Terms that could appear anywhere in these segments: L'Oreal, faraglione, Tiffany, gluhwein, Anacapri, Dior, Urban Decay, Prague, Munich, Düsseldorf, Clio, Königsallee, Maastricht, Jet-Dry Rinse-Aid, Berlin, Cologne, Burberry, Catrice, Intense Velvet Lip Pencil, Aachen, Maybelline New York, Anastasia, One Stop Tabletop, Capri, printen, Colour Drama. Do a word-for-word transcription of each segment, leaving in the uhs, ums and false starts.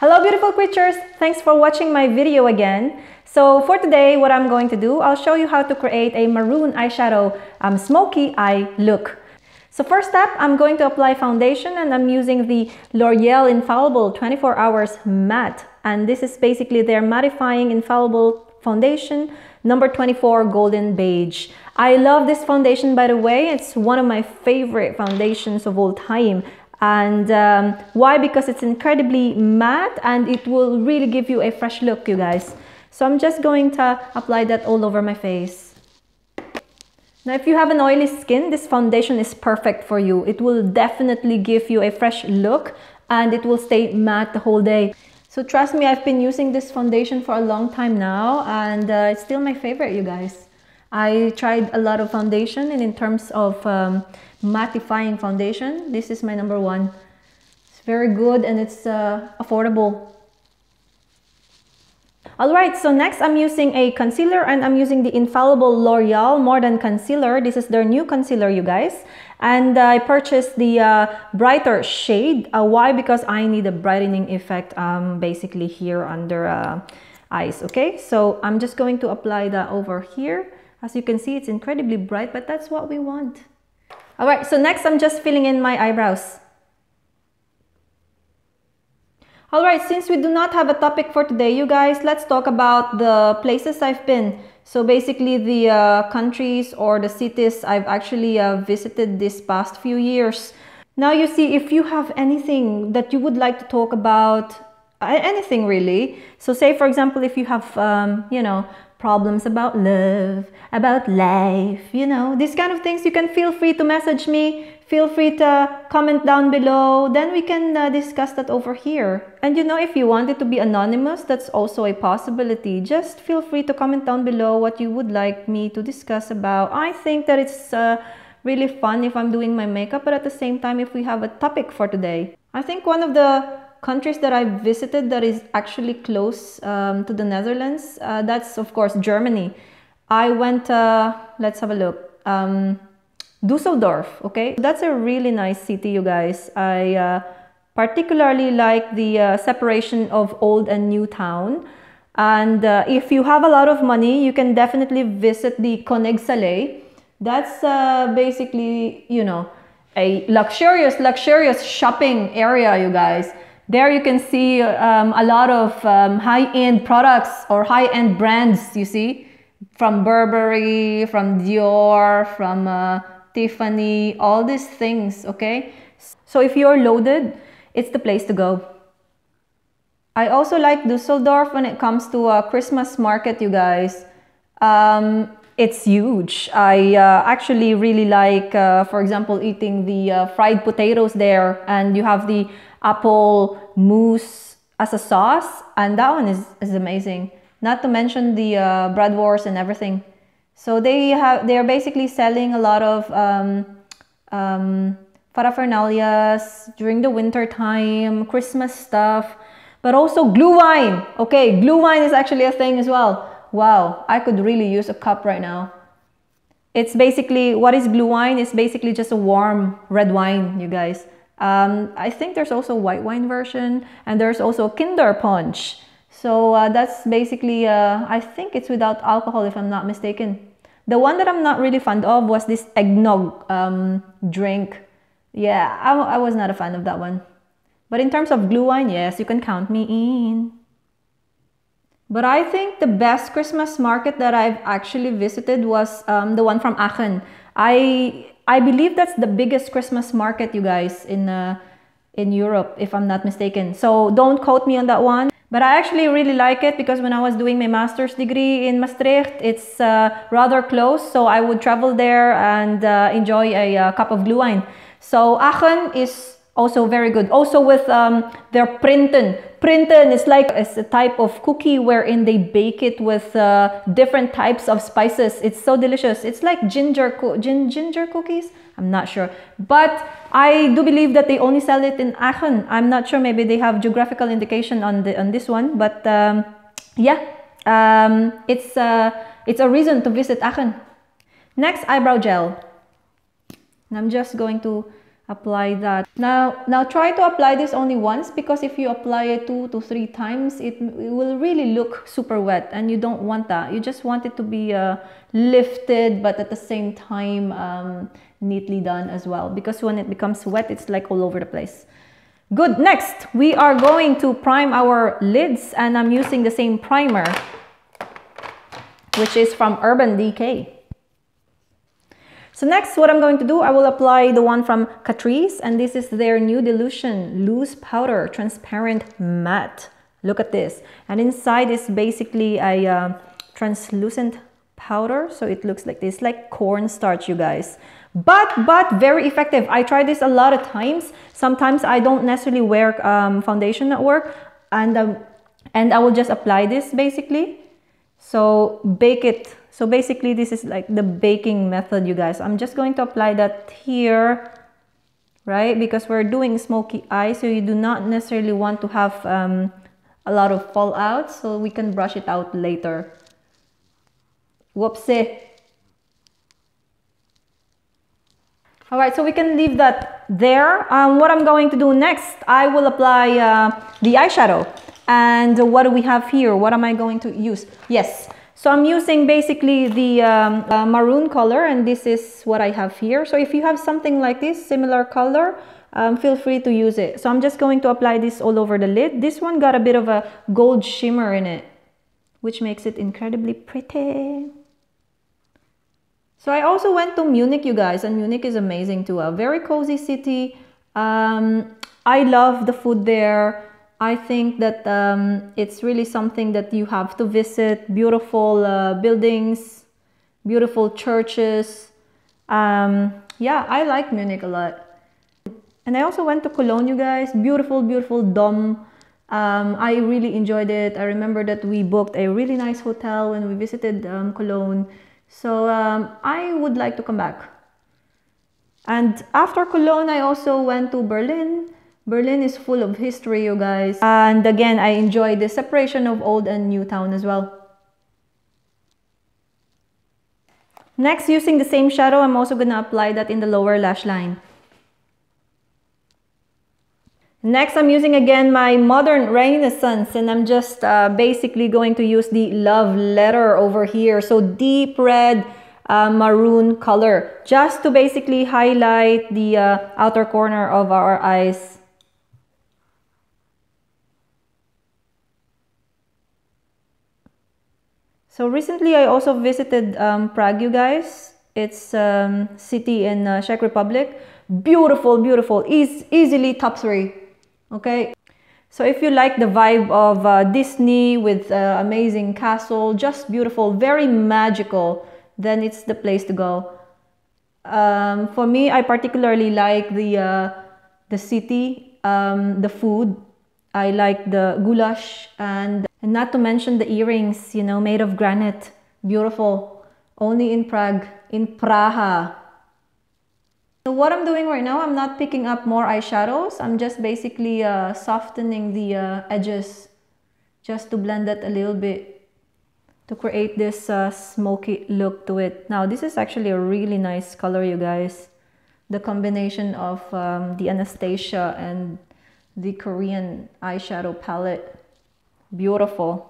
Hello beautiful creatures! Thanks for watching my video again. So for today what I'm going to do, I'll show you how to create a maroon eyeshadow um, smoky eye look. So first up, I'm going to apply foundation and I'm using the L'Oreal Infallible twenty-four hours Matte. And this is basically their mattifying infallible foundation number twenty-four Golden Beige. I love this foundation, by the way. It's one of my favorite foundations of all time. And um, why? Because it's incredibly matte and it will really give you a fresh look, you guys. So I'm just going to apply that all over my face. Now if you have an oily skin, this foundation is perfect for you. It will definitely give you a fresh look and it will stay matte the whole day. So trust me, I've been using this foundation for a long time now and uh, it's still my favorite, you guys. I tried a lot of foundation, and in terms of um, mattifying foundation, this is my number one. It's very good and it's uh, affordable. Alright, so next I'm using a concealer and I'm using the Infallible L'Oreal More Than Concealer. This is their new concealer, you guys. And uh, I purchased the uh, brighter shade. Uh, why? Because I need a brightening effect um, basically here under uh, eyes, okay? So I'm just going to apply that over here. As you can see, it's incredibly bright, but that's what we want. All right, so next I'm just filling in my eyebrows. All right, since we do not have a topic for today, you guys, let's talk about the places I've been. So basically the uh, countries or the cities I've actually uh, visited this past few years. Now you see, if you have anything that you would like to talk about, anything really. So say, for example, if you have, um, you know, problems about love, about life, you know, these kind of things, you can feel free to message me, feel free to comment down below, then we can uh, discuss that over here. And you know, if you want it to be anonymous, that's also a possibility. Just feel free to comment down below what you would like me to discuss about. I think that it's uh, really fun if I'm doing my makeup, but at the same time, if we have a topic for today. I think one of the countries that I've visited that is actually close um, to the Netherlands, uh, that's of course Germany. I went, uh, let's have a look, um, Düsseldorf, okay? That's a really nice city, you guys. I uh, particularly like the uh, separation of old and new town. And uh, if you have a lot of money, you can definitely visit the Königsallee. That's uh, basically, you know, a luxurious, luxurious shopping area, you guys. There you can see um, a lot of um, high-end products or high-end brands, you see, from Burberry, from Dior, from uh, Tiffany, all these things, okay? So if you're loaded, it's the place to go. I also like Düsseldorf when it comes to uh, Christmas market, you guys. Um, it's huge. I uh, actually really like, uh, for example, eating the uh, fried potatoes there, and you have the apple mousse as a sauce, and that one is, is amazing, not to mention the uh, bratwurst and everything. So they have they are basically selling a lot of um, um, parafernalias during the winter time, Christmas stuff, but also gluhwein. Okay, gluhwein is actually a thing as well. Wow, I could really use a cup right now. It's basically, what is gluhwein? It's basically just a warm red wine, you guys. Um, I think there's also white wine version, and there's also Kinder Punch. So uh, that's basically, uh, I think it's without alcohol if I'm not mistaken. The one that I'm not really fond of was this eggnog um, drink. Yeah, I, I was not a fan of that one. But in terms of gluhwein, yes, you can count me in. But I think the best Christmas market that I've actually visited was um, the one from Aachen. I... I believe that's the biggest Christmas market, you guys, in uh, in Europe, if I'm not mistaken. So don't quote me on that one. But I actually really like it because when I was doing my master's degree in Maastricht, it's uh, rather close. So I would travel there and uh, enjoy a uh, cup of gluhwein. So Aachen is also very good. Also with um, their printen. Printen is like it's a type of cookie wherein they bake it with uh, different types of spices. It's so delicious. It's like ginger co gin ginger cookies. I'm not sure, but I do believe that they only sell it in Aachen. I'm not sure. Maybe they have geographical indication on the on this one, but um, yeah, um, it's uh, it's a reason to visit Aachen. Next, eyebrow gel. And I'm just going to apply that. Now, now try to apply this only once, because if you apply it two to three times, it, it will really look super wet, and you don't want that. You just want it to be uh, lifted, but at the same time um, neatly done as well, because when it becomes wet, it's like all over the place. Good, next we are going to prime our lids, and I'm using the same primer, which is from Urban Decay. So next, what I'm going to do, I will apply the one from Catrice, and this is their new dilution loose powder transparent matte. Look at this, and inside is basically a uh, translucent powder, so it looks like this, like cornstarch, you guys, but but very effective. I try this a lot of times. Sometimes I don't necessarily wear um, foundation at work, and um, and I will just apply this basically. So bake it. So basically this is like the baking method, you guys. I'm just going to apply that here, right? Because we're doing smoky eye, so you do not necessarily want to have um, a lot of fallout, so we can brush it out later. Whoopsie. All right, so we can leave that there. Um, what I'm going to do next, I will apply uh, the eyeshadow. And what do we have here? What am I going to use? Yes, so I'm using basically the um, uh, maroon color, and this is what I have here. So if you have something like this, similar color, um, feel free to use it. So I'm just going to apply this all over the lid. This one got a bit of a gold shimmer in it, which makes it incredibly pretty. So I also went to Munich, you guys, and Munich is amazing too. A very cozy city. Um, I love the food there. I think that um, it's really something that you have to visit. Beautiful uh, buildings, beautiful churches. Um, yeah, I like Munich a lot. And I also went to Cologne, you guys. Beautiful, beautiful dome. Um, I really enjoyed it. I remember that we booked a really nice hotel when we visited um, Cologne. So um, I would like to come back. And after Cologne, I also went to Berlin. Berlin is full of history, you guys. And again, I enjoy the separation of old and new town as well. Next, using the same shadow, I'm also gonna apply that in the lower lash line. Next, I'm using again my Modern Renaissance, and I'm just uh, basically going to use the Love Letter over here. So deep red, Uh, maroon color, just to basically highlight the uh, outer corner of our eyes. So recently I also visited um, Prague, you guys. It's a um, city in uh, Czech Republic. Beautiful, beautiful, e easily top three, okay? So if you like the vibe of uh, Disney with uh, amazing castle, just beautiful, very magical, then it's the place to go. Um, for me, I particularly like the uh, the city, um, the food. I like the goulash, and, and not to mention the earrings, you know, made of granite. Beautiful. Only in Prague, in Praha. So what I'm doing right now, I'm not picking up more eyeshadows. I'm just basically uh, softening the uh, edges just to blend that a little bit, to create this uh, smoky look to it. Now, this is actually a really nice color, you guys. The combination of um, the Anastasia and the Korean eyeshadow palette. Beautiful.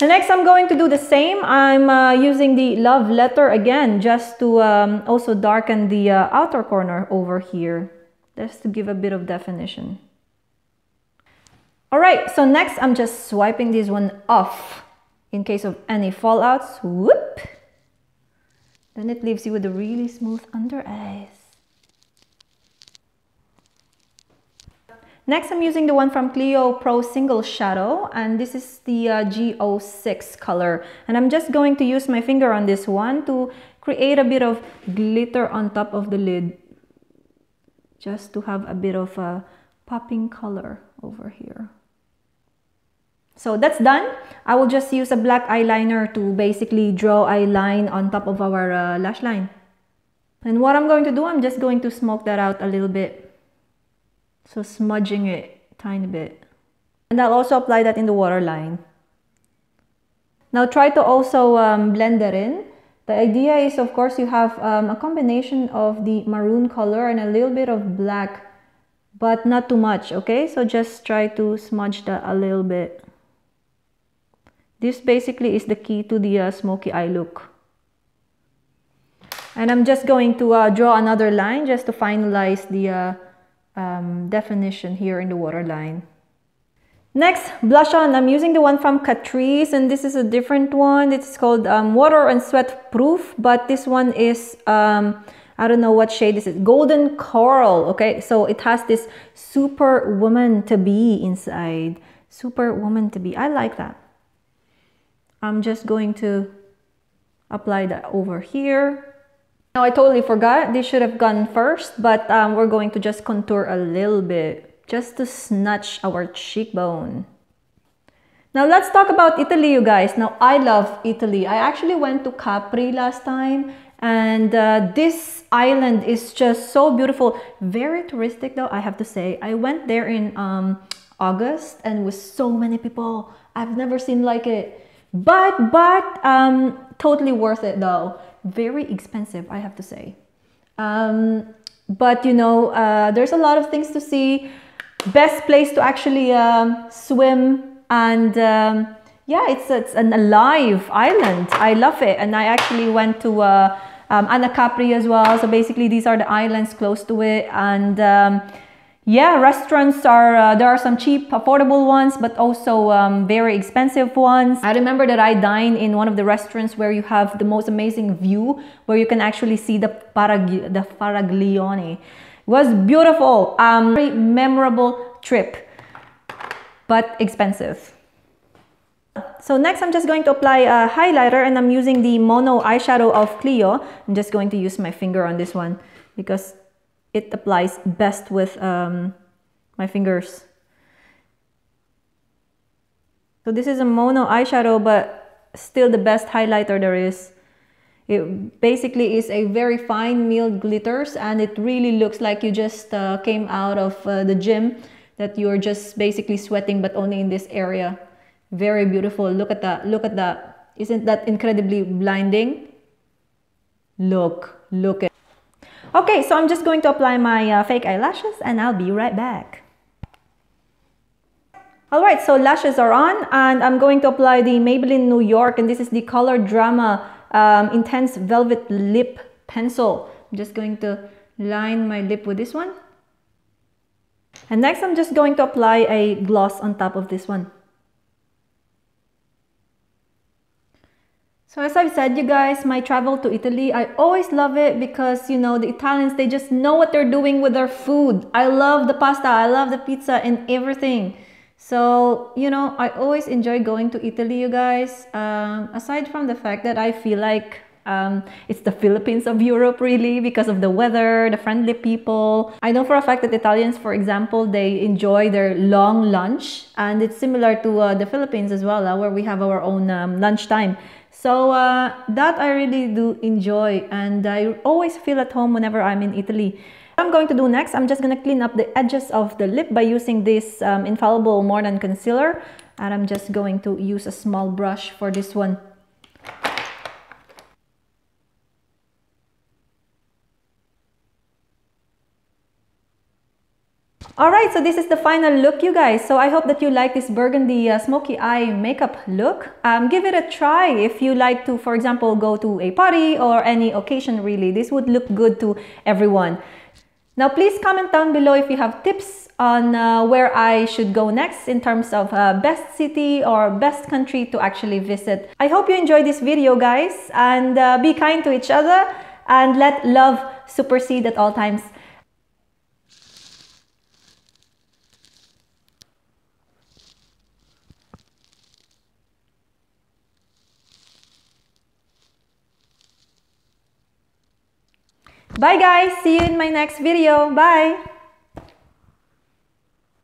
And next, I'm going to do the same. I'm uh, using the Love Letter again, just to um, also darken the uh, outer corner over here, just to give a bit of definition. All right, so next I'm just swiping this one off in case of any fallouts. Whoop! Then it leaves you with a really smooth under eyes. Next, I'm using the one from Clio Pro Single Shadow, and this is the uh, G zero six color. And I'm just going to use my finger on this one to create a bit of glitter on top of the lid, just to have a bit of a popping color over here. So that's done. I will just use a black eyeliner to basically draw a line on top of our uh, lash line. And what I'm going to do, I'm just going to smoke that out a little bit. So smudging it a tiny bit. And I'll also apply that in the waterline. Now try to also um, blend that in. The idea is, of course, you have um, a combination of the maroon color and a little bit of black, but not too much, okay? So just try to smudge that a little bit. This basically is the key to the uh, smoky eye look. And I'm just going to uh, draw another line just to finalize the uh, um, definition here in the waterline. Next, blush on. I'm using the one from Catrice, and this is a different one. It's called um, Water and Sweat Proof, but this one is, um, I don't know what shade this is, Golden Coral, okay? So it has this superwoman to be inside. Superwoman to be, I like that. I'm just going to apply that over here. Now I totally forgot, this should have gone first, but um, we're going to just contour a little bit, just to snatch our cheekbone. Now let's talk about Italy, you guys. Now I love Italy. I actually went to Capri last time, and uh, this island is just so beautiful. Very touristic though, I have to say. I went there in um, August and with so many people. I've never seen like it. But, but, um, totally worth it though. Very expensive, I have to say. Um, but you know, uh, there's a lot of things to see. Best place to actually um, swim, and um, yeah, it's, it's an alive island. I love it. And I actually went to uh, um, Anacapri as well. So basically these are the islands close to it, and um, yeah, restaurants are, uh, there are some cheap affordable ones, but also um, very expensive ones. I remember that I dined in one of the restaurants where you have the most amazing view, where you can actually see the, parag the faraglione. Was beautiful, um, very memorable trip, but expensive. So next I'm just going to apply a highlighter, and I'm using the mono eyeshadow of Clio. I'm just going to use my finger on this one because it applies best with um, my fingers. So this is a mono eyeshadow, but still the best highlighter there is. It basically is a very fine milled glitters, and it really looks like you just uh, came out of uh, the gym, that you're just basically sweating, but only in this area. Very beautiful. Look at that. Look at that. Isn't that incredibly blinding? Look. Look at it. Okay, so I'm just going to apply my uh, fake eyelashes, and I'll be right back. Alright, so lashes are on, and I'm going to apply the Maybelline New York, and this is the Colour Drama Um, Intense Velvet Lip Pencil. I'm just going to line my lip with this one. And next, I'm just going to apply a gloss on top of this one. So as I've said, you guys, my travel to Italy, I always love it because, you know, the Italians, they just know what they're doing with their food. I love the pasta, I love the pizza and everything. So, you know, I always enjoy going to Italy, you guys, um, aside from the fact that I feel like um, it's the Philippines of Europe, really, because of the weather, the friendly people. I know for a fact that Italians, for example, they enjoy their long lunch, and it's similar to uh, the Philippines as well, uh, where we have our own um, lunchtime. So uh, that I really do enjoy, and I always feel at home whenever I'm in Italy. What I'm going to do next, I'm just going to clean up the edges of the lip by using this um, infallible More Than concealer, and I'm just going to use a small brush for this one. Alright, so this is the final look, you guys. So I hope that you like this burgundy uh, smoky eye makeup look. Um, give it a try if you like to, for example, go to a party or any occasion, really. This would look good to everyone. Now please comment down below if you have tips on uh, where I should go next in terms of uh, best city or best country to actually visit. I hope you enjoyed this video, guys, and uh, be kind to each other, and let love supersede at all times. Bye guys, see you in my next video. Bye.